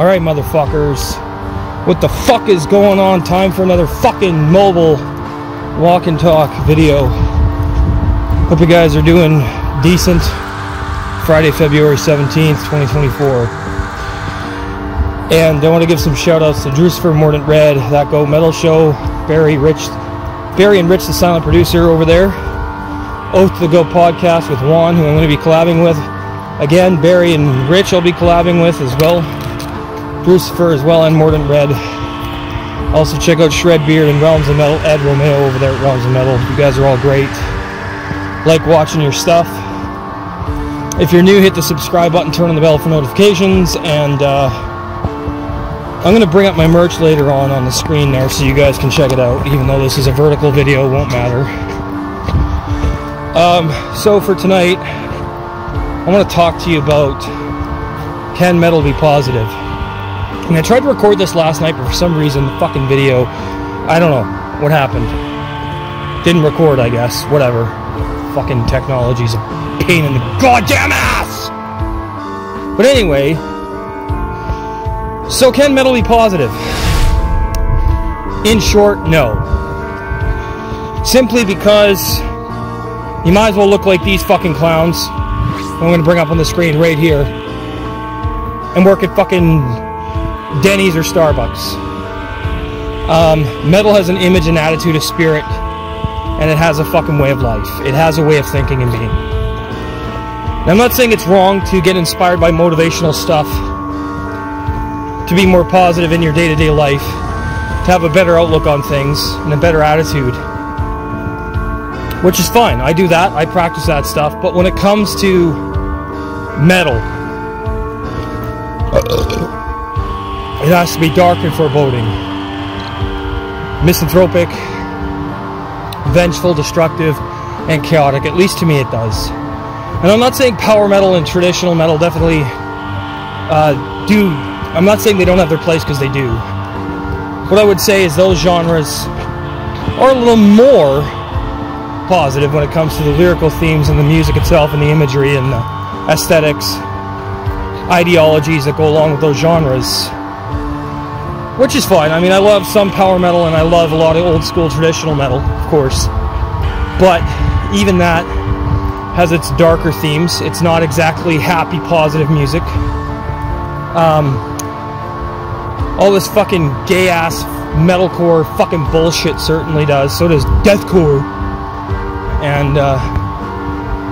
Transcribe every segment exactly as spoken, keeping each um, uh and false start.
All right, motherfuckers. What the fuck is going on? Time for another fucking mobile walk and talk video. Hope you guys are doing decent. Friday, February seventeenth, twenty twenty-four. And I want to give some shout outs to Drewcifer Mordant Rhed, That Go Metal Show, Barry Rich, Barry and Rich, the silent producer over there, Oath to the Go podcast with Juan, who I'm going to be collabing with. Again, Barry and Rich I'll be collabing with as well. Drewcifer as well, and Mordant Rhed. Also check out Shredbeard and Realms of Metal, Ed Romeo over there at Realms of Metal. You guys are all great. Like watching your stuff. If you're new, hit the subscribe button, turn on the bell for notifications, and uh, I'm going to bring up my merch later on on the screen there so you guys can check it out. Even though this is a vertical video, it won't matter. Um, so for tonight, I want to talk to you about, can metal be positive? And I tried to record this last night, but for some reason the fucking video, I don't know what happened. Didn't record, I guess. Whatever. Fucking technology's a pain in the goddamn ass! But anyway, so can metal be positive? In short, no. Simply because you might as well look like these fucking clowns. I'm going to bring up on the screen right here. And work at fucking Denny's or Starbucks. Um, metal has an image, an attitude, a spirit, and it has a fucking way of life. It has a way of thinking and being. Now, I'm not saying it's wrong to get inspired by motivational stuff, to be more positive in your day-to-day life, to have a better outlook on things and a better attitude, which is fine. I do that. I practice that stuff. But when it comes to metal, it has to be dark and foreboding, misanthropic, vengeful, destructive, and chaotic. At least to me it does. And I'm not saying power metal and traditional metal definitely uh, do. I'm not saying they don't have their place, because they do. What I would say is those genres are a little more positive when it comes to the lyrical themes and the music itself and the imagery and the aesthetics, ideologies that go along with those genres. Which is fine. I mean, I love some power metal and I love a lot of old school traditional metal, of course. But even that has its darker themes. It's not exactly happy, positive music. Um, all this fucking gay-ass metalcore fucking bullshit certainly does. So does deathcore. And uh,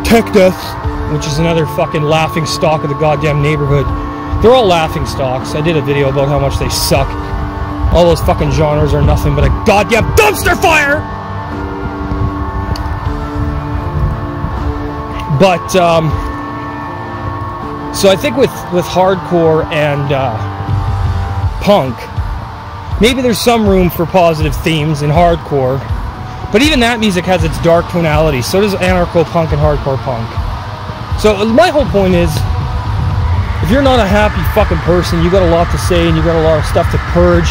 tech death, which is another fucking laughing stock of the goddamn neighborhood. They're all laughing stocks. I did a video about how much they suck. All those fucking genres are nothing but a goddamn dumpster fire! But, um... so I think with, with hardcore and, uh... punk, maybe there's some room for positive themes in hardcore. But even that music has its dark tonality. So does anarcho-punk and hardcore punk. So my whole point is, if you're not a happy fucking person, you got a lot to say and you got a lot of stuff to purge.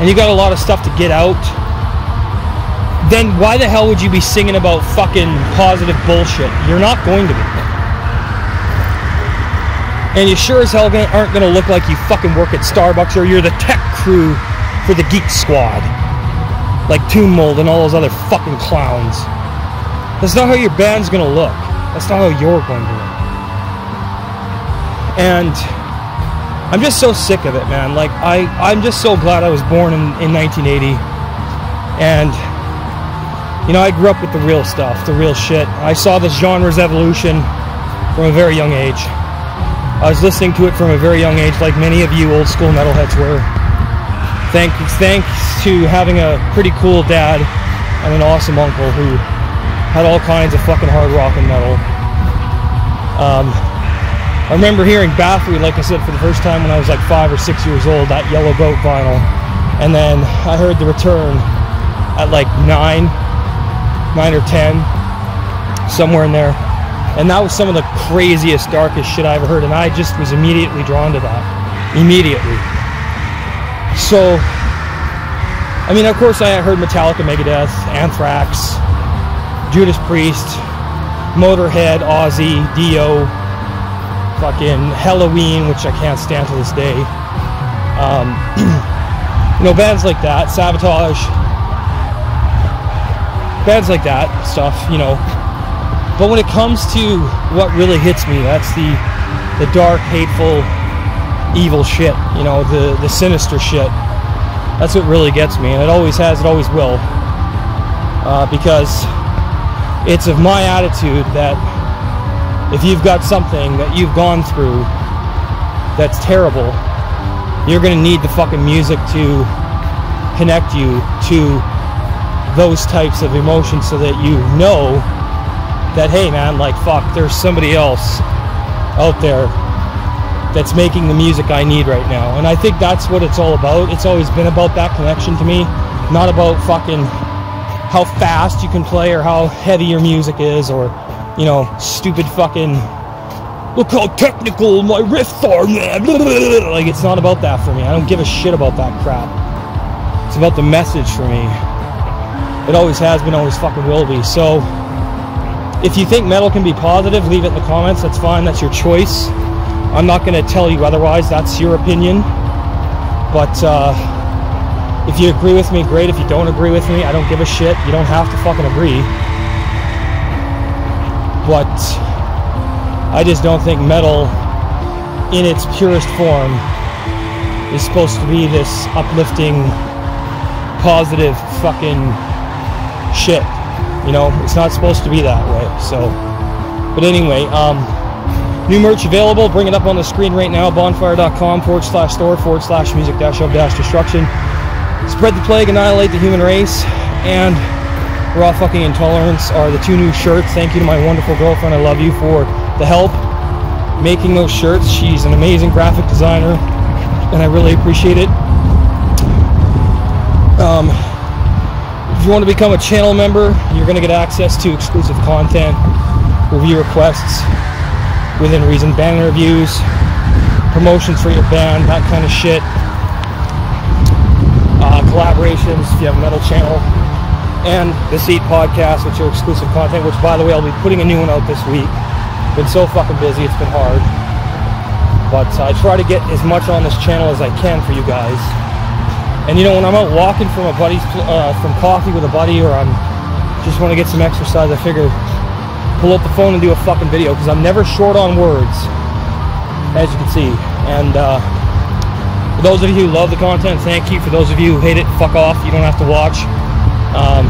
And you got a lot of stuff to get out. Then why the hell would you be singing about fucking positive bullshit? You're not going to be. And you sure as hell aren't going to look like you fucking work at Starbucks or you're the tech crew for the Geek Squad. Like Tomb Mold and all those other fucking clowns. That's not how your band's going to look. That's not how you're going to look. And I'm just so sick of it, man. Like, I, I'm just so glad I was born in, in nineteen eighty. And, you know, I grew up with the real stuff, the real shit. I saw this genre's evolution from a very young age. I was listening to it from a very young age, like many of you old school metalheads were. Thanks, thanks to having a pretty cool dad and an awesome uncle who had all kinds of fucking hard rock and metal. Um... I remember hearing Bathory, like I said, for the first time when I was like five or six years old, that Yellow Goat vinyl. And then I heard The Return at like nine, nine or ten, somewhere in there. And that was some of the craziest, darkest shit I ever heard. And I just was immediately drawn to that. Immediately. So, I mean, of course I heard Metallica, Megadeth, Anthrax, Judas Priest, Motorhead, Ozzy, Dio, fucking Halloween, which I can't stand to this day. Um, you know, bands like that, Sabotage, bands like that stuff, you know. But when it comes to what really hits me, that's the the dark, hateful, evil shit, you know, the the sinister shit. That's what really gets me, and it always has, it always will, uh, because it's of my attitude that if you've got something that you've gone through that's terrible, you're gonna need the fucking music to connect you to those types of emotions, so that you know that, hey man, like, fuck, there's somebody else out there that's making the music I need right now. And I think that's what it's all about. It's always been about that connection to me, not about fucking how fast you can play or how heavy your music is, or, you know, stupid fucking, look how technical my riffs are, man. Like, it's not about that for me. I don't give a shit about that crap. It's about the message for me. It always has been, always fucking will be. So if you think metal can be positive, leave it in the comments. That's fine. That's your choice. I'm not going to tell you otherwise. That's your opinion. But uh, if you agree with me, great. If you don't agree with me, I don't give a shit. You don't have to fucking agree. But I just don't think metal, in its purest form, is supposed to be this uplifting, positive fucking shit. You know, it's not supposed to be that way. So, but anyway, um... new merch available. Bring it up on the screen right now. Bonfire.com forward slash store forward slash music dash of dash destruction. Spread the plague, annihilate the human race, and raw fucking intolerance are the two new shirts. Thank you to my wonderful girlfriend, I love you, for the help making those shirts. She's an amazing graphic designer, and I really appreciate it. Um, if you want to become a channel member, you're going to get access to exclusive content, review requests, within reason band interviews, promotions for your band, that kind of shit, uh, collaborations if you have a metal channel, and the Seed Podcast, which are exclusive content, which, by the way, I'll be putting a new one out this week. Been so fucking busy, it's been hard, but uh, I try to get as much on this channel as I can for you guys. And you know, when I'm out walking from a buddy's, uh, from coffee with a buddy, or I'm just want to get some exercise, I figure pull up the phone and do a fucking video, because I'm never short on words, as you can see. And uh, for those of you who love the content, thank you. For those of you who hate it, fuck off, you don't have to watch. Um,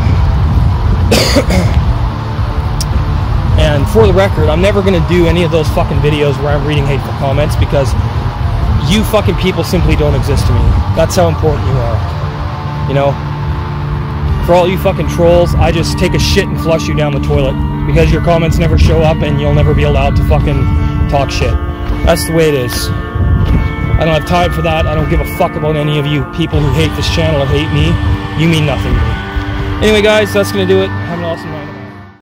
and for the record, I'm never going to do any of those fucking videos where I'm reading hateful comments, because you fucking people simply don't exist to me. That's how important you are, you know. For all you fucking trolls, I just take a shit and flush you down the toilet, because your comments never show up and you'll never be allowed to fucking talk shit. That's the way it is. I don't have time for that. I don't give a fuck about any of you people who hate this channel or hate me. You mean nothing to me. Anyway guys, that's going to do it. Have an awesome night.